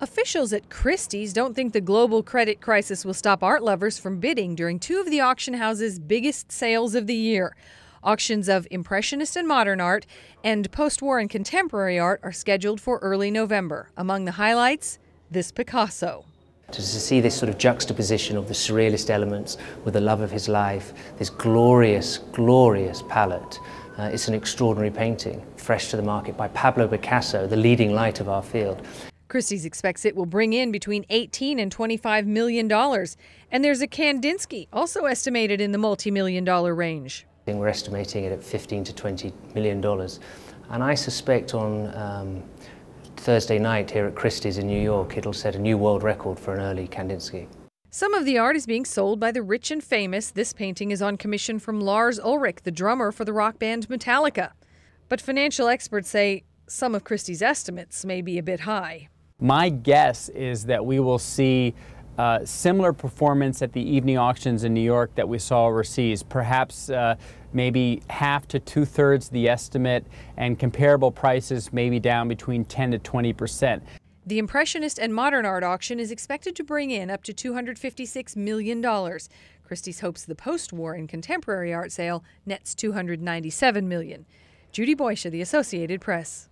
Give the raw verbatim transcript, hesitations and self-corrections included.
Officials at Christie's don't think the global credit crisis will stop art lovers from bidding during two of the auction house's biggest sales of the year. Auctions of Impressionist and modern art and post-war and contemporary art are scheduled for early November. Among the highlights, this Picasso. To see this sort of juxtaposition of the surrealist elements with the love of his life, this glorious, glorious palette, uh, it's an extraordinary painting, fresh to the market by Pablo Picasso, the leading light of our field. Christie's expects it will bring in between eighteen and twenty-five million dollars. And there's a Kandinsky, also estimated in the multi-million dollar range. We're estimating it at fifteen to twenty million dollars, and I suspect on um, Thursday night here at Christie's in New York it'll set a new world record for an early Kandinsky. Some of the art is being sold by the rich and famous. This painting is on commission from Lars Ulrich, the drummer for the rock band Metallica. But financial experts say some of Christie's estimates may be a bit high. My guess is that we will see Uh, similar performance at the evening auctions in New York that we saw overseas, perhaps uh, maybe half to two-thirds the estimate, and comparable prices maybe down between ten to twenty percent. The Impressionist and modern art auction is expected to bring in up to two hundred fifty-six million dollars. Christie's hopes the post-war and contemporary art sale nets two hundred ninety-seven million dollars. Judy Boysha, The Associated Press.